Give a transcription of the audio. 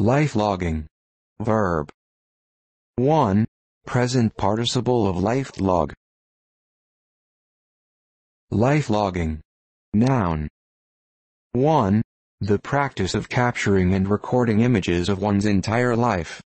Lifelogging. Verb. 1. Present participle of lifelog. Lifelogging. Noun. 1. The practice of capturing and recording images of one's entire life.